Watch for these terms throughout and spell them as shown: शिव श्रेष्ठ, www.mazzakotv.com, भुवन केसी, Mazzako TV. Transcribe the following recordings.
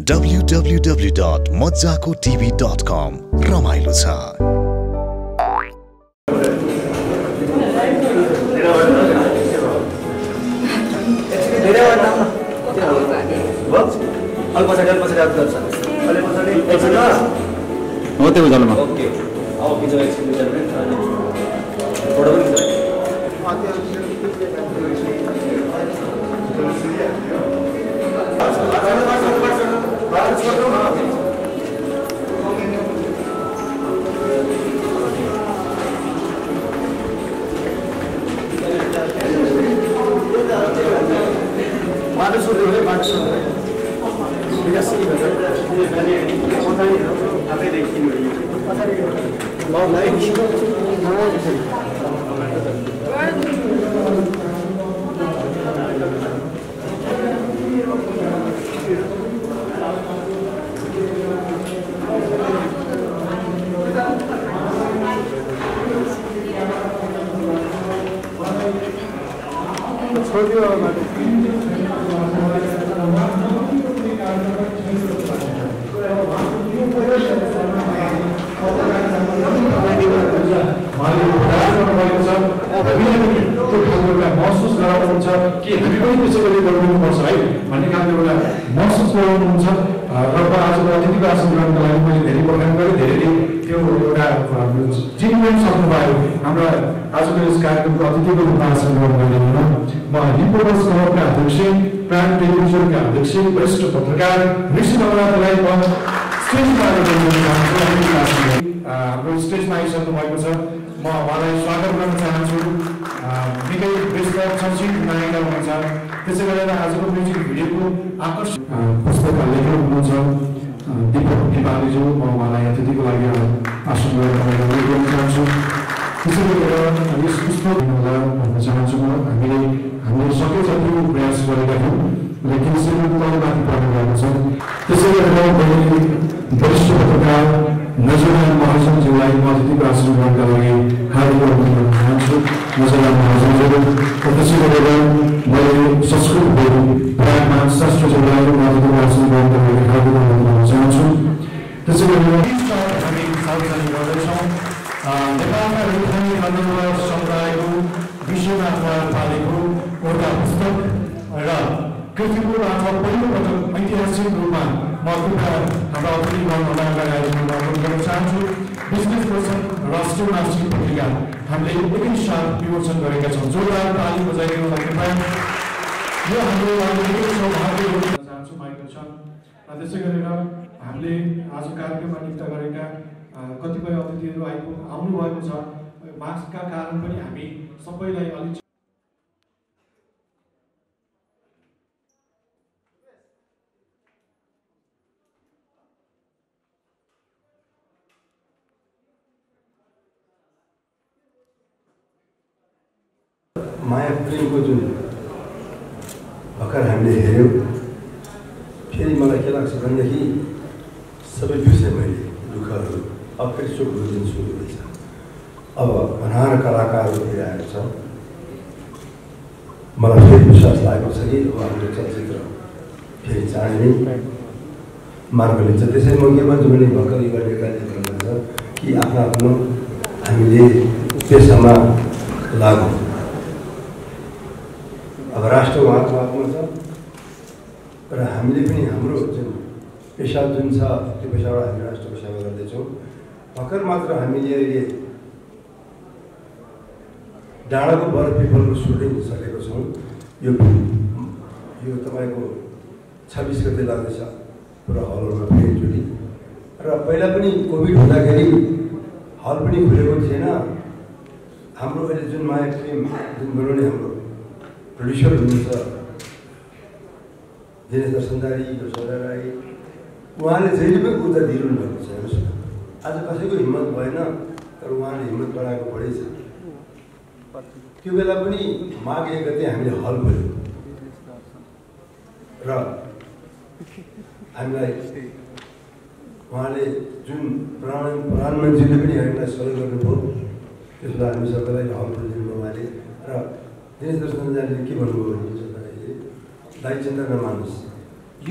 www.mazzakotv.com रमाइलो छ।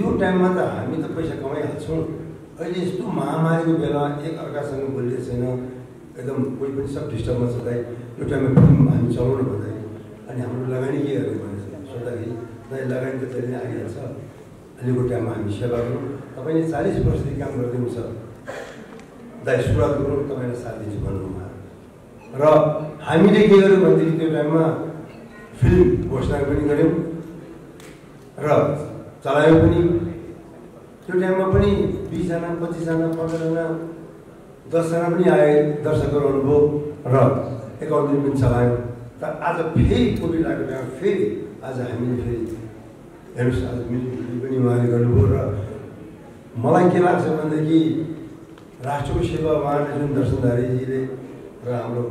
Eu time-a da, am dat păi să cam ai altul. Aici tu mama ai cu bela, ec arca să nu bolde să nu, एकदम कोई भी सब disturbance होता है, जो time में हम चालू नहीं होता है, अन्य हम लोग लगाने की आदत है, सोचता है ना लगाने के तरीके आगे ऐसा, अन्य को टाइम हम इशारा करो, तब ये 40% काम करते हैं सब, दायिशुरा करो तब ये 40 बनूंगा, रा हम ही लेके आए बंदी के टाइम में फिल्म घोषणा करनी करें, रा चलाएं अपनी, जो टाइम अपनी 20 आना 25 आना 15 आना 10 आना पनि आए दर्शकहरु अनुभव र एकाउन्टले पनि चलायो त आज फेरि कोभिड लाग्यो भने फेरि आज हामीले फेरि हेर्नुस् आज मिलिटरी पनि उहाँले गर्नुभयो र मलाई के लाग्छ भनेदेखि राष्ट्रको सेवा उहाँले जुन दर्शनधारीजीले र हाम्रो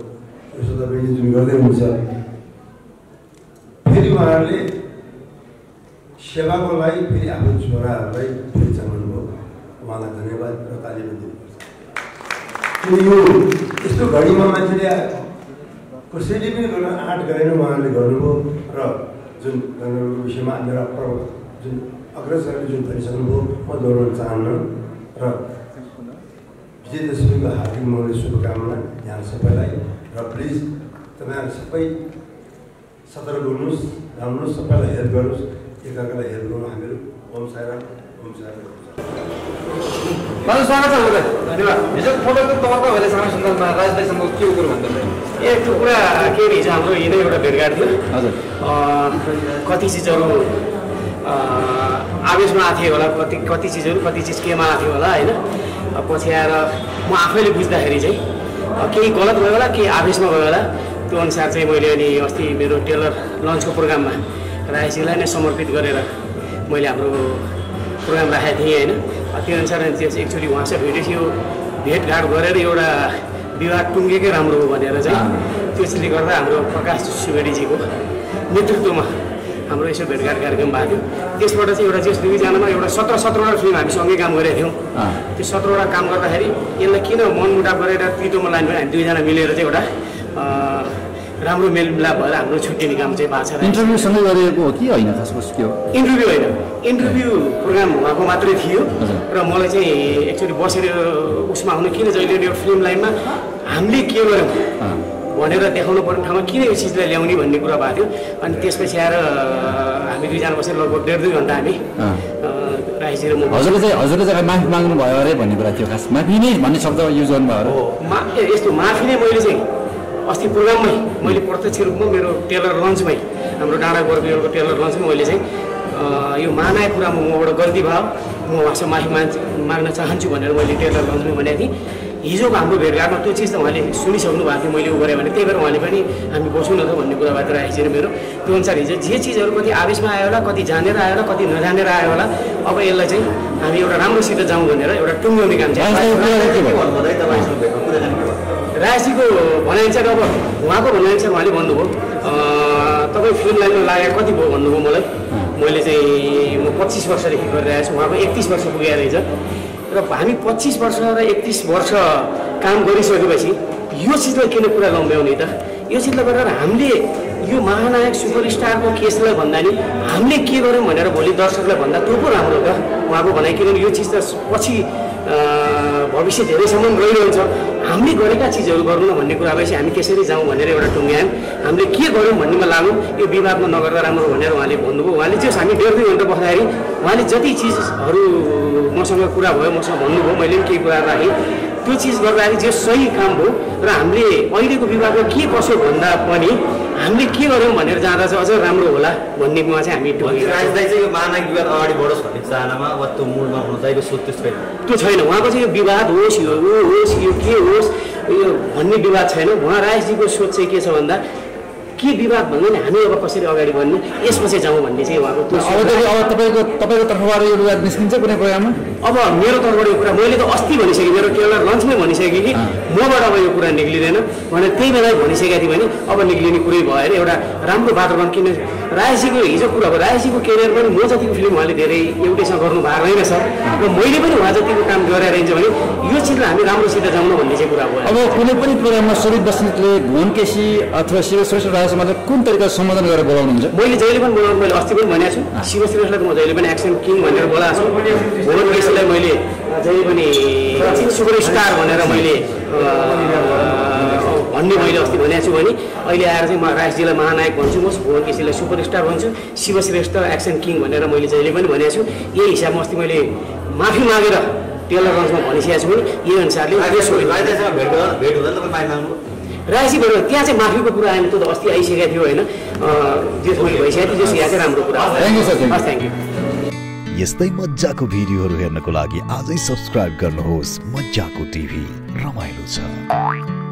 यशोदाबेनले जुन गर्दै हुनुहुन्छ फेरि उहाँहरूले सेवाको लागि फेरि आफ्नो छोराहरूलाई फेरि चलाउनु भयो उहाँलाई धन्यवाद र तालिम eu, este o gărimă mătăria, cu sediile mele la art gărină mănâncă gărimă, ră, zun, gărimă vișema, mera pro, zun, agresare, zun, părințanul, mă dorul țană, ră, bine de subiga, hatim mă le subiga mănă, iar să pălai, ră, please, tămâiar să păi, sătără gunus, ramnus să pălai hergunus, ecagă la hergunul, hamilu, om saira, om saira. Mănâncă soana să văd, deva. Deci foto cu toată că vele soana sunt dar raș de sunt chiu curând. E pura care e jamul e de ora bergardul. Hazur. Câte chestiuri avem athe ola câte chestiuri câte chestii care athe ola, e na. Apoi iar mă afele buzda herijei. Că e golat voi ola că avem mă voi ola. Tu an sarce moi leani osti mero tailor launch co program ma. Rașilai ne somorpit garera. Moi le apro program rahat hi e na. Atunci în seara înțeles, actually, oasă vedeți eu, viet gard gorele, eu da, viva tunge care am rugat de arăza, tu ești legat de am rugat, păcat să vedeți eu, nu te tuma, am rugat să viet gard gargăm băiu, tu ești părăsit, eu da, ești legat de anama, eu da, 17 ora film am, și onge cam gorele eu, tu 17 ora cam gorele heri, el la cine mon muda gorele da, tu toma la nivel, tu ești anam miler de eu da, am rugat mail la băr, am rugat șutie ni cam ce pasă. Interviu sunt gorele cu ochi, ai nătas cu schiu. Interviu ai nătas. Interviu programul acum atât fiu, dar mălă ce actually bossele usma hune cine zăile de film line ma hamle kiyo garam. Vanera dekhanu parne hama kine yo chizle ल्याउने भन्ने कुरा भयो थियो अनि त्यसपछि आएर हामी दुई जना बसेर लगभग 1.5 घण्टा हामी राइजी र म हजुरले चाहिँ माफी माग्नु भयो अरे भन्ने कुरा थियो खास माफी नै भन्ने शब्द युज गर्नु भयो अरे यस्तो माफी नै मैले चाहिँ अस्ति प्रोग्राममै मैले प्रत्यक्ष रूपमा मेरो टेलर लन्चमै हाम्रो डाँडा गोर्बेलको टेलर लन्चमै मैले चाहिँ यो मानाय कुरा मबाट गल्ती भयो म उहाँसँग माफी माग्न चाहन्छु भनेर मैले टेलर लन्चमा भनेको थिएँ हिजोको हाम्रो भेटघाटमा त्यो चिज त उहाँले सुनिसक्नु भएको थियो मैले उ गरेँ भने त्यही भएर उहाँले पनि हामी बसौँ न त भन्ने कुरा बात राखेको छैन मेरो त्यो अनुसार हिजो जे चिजहरू कति आवेशमा आयो होला कति जानेर आयो होला कति नजानेर आयो होला अब यसलाई चाहिँ हामी एउटा राम्रोसित जाउँ भनेर एउटा टुङ्गाउने काम छ राशिको भनाइअनुसार अब उहाँको भनाइअनुसार उहाँले भन्नुभयो तपाईँ फिल्म लाइनमा लाग्यो कति भयो भन्नुभयो मलाई मैले चाहिँ म 25 वर्षदेखि गरिरहेको छु उहाँको 31 वर्ष पुगेर रहेछ र हामी 25 वर्ष र 31 वर्ष काम गरिसकेपछि यो चिजलाई किन कुरा लम्ब्याउने त यो चिजलाई गरेर हामीले यो महानायक सुपरस्टारको केसलाई भन्दा नि हामीले के गर्यौँ भनेर भोलि दर्शकलाई भन्दा त्यो पो राम्रो हो उहाँको भनाइ किनभने यो चिज त पछि भविष्य धेरैसम्म रहिरहन्छ हामीले गरेका चिजहरू गर्नु भन्ने कुरा भएपछि हामी कसरी जाउँ भनेर एउटा टुङ्ग्यायौँ हामीले के गर्यौँ भन्नेमा लाग्यौँ यो विवादमा नगर्दा राम्रो भनेर उहाँले भन्नुभयो उहाँले चाहिँ हामी 1.5 घण्टा बस्दाखेरि उहाँले जति चिजहरू मसँग कुरा भयो मसँग भन्नुभयो मैले पनि केही कुरा राखेँ त्यो चिज गर्दाखेरि जे सही काम हो र हामीले अहिलेको विवादमा के कसो भन्दा पनि हामीले के गर्यौँ भनेर जाँदा चाहिँ अझ राम्रो होला भन्नेमा चाहिँ हामी टुङ्ग्यौँ राजदाई चाहिँ यो महानायक विवाद अगाडि बढोस् भन्ने चाहनामा अब त्यो मूलमा हुन दाइको सोच त्यस्तो त्यो छैन उहाँको चाहिँ यो विवाद होस् यो होस् यो के होस् यो भन्ने विवाद छैन उहाँ राजजीको सोच चाहिँ के छ भन्दा के विवाद भन्दा नि हामी अब कसरी अगाडि बढ्ने यसपछि जाउँ भन्ने चाहिँ उहाँको त्यो अब तपाईँको तर्फबाट यो विवाद निस्किन्छ कुनै प्रोग्राममा अब मेरो तर्फबाट यो कुरा मैले त अस्ति भनिसकेँ मेरो टेलर लन्चमै भनिसकेँ कि मबाट अब यो कुरा निक्लिँदैन भनेर त्यही बेला भनिसकेको थिएँ भने अब निक्लिने कुरै भएन एउटा राम्रो वातावरण किन रायसीको हिजो कुरा भयो, रायसीको करियर पनि म जतिको फिल्म उहाँले धेरै एउटैसँग गर्नु भएको रहेन सर, र मैले पनि उहाँ जतिको काम गरेर हिँड्छु भने यो चिजलाई हामी राम्रोसित जाउँ भन्ने चाहिँ कुरा भयो। अब कुनै पनि प्रोग्राममा सुरेश बस्नेतले भुवन केसी अथवा शिव श्रेष्ठ राजसमाजलाई कुन तरिकाले सम्बोधन गरेर बोलाउनुहुन्छ? मैले जहिले पनि बोलाउनु, मैले अस्ति पनि भनेको छु, शिव श्रेष्ठलाई म जहिले पनि एक्सन किङ भनेर बोलाएको छु, भुवन केसीलाई मैले जहिले पनि सुपरस्टार भनेर मैले भन्ने मैले अस्ति भनेको छु भने अहिले आएर चाहिँ म राजजीलाई महानायक भन्छु, म भुवन केसीलाई सुपरस्टार भन्छु, शिव श्रेष्ठ एक्सन किङ भनेर मैले जहिले पनि भनेको छु। यही हिसाबमा अस्ति मैले माफी मागेर टेलरगन्जमा भनिसकेको छु, यही अनुसारले भेट हुँदा रायसी भनेर त्यहाँ चाहिँ माफीको कुरा आएन, त्यो त अस्ति आइसकेको थियो होइन, जेस मैले भइसकेको थियो, त्यस यहाँ चाहिँ राम्रो कुरा। Thank you. यस्तै मज्जाको भिडियोहरू हेर्नको लागि आजै सब्सक्राइब गर्नुहोस् मज्जाको टिभी, रमाइलो छ।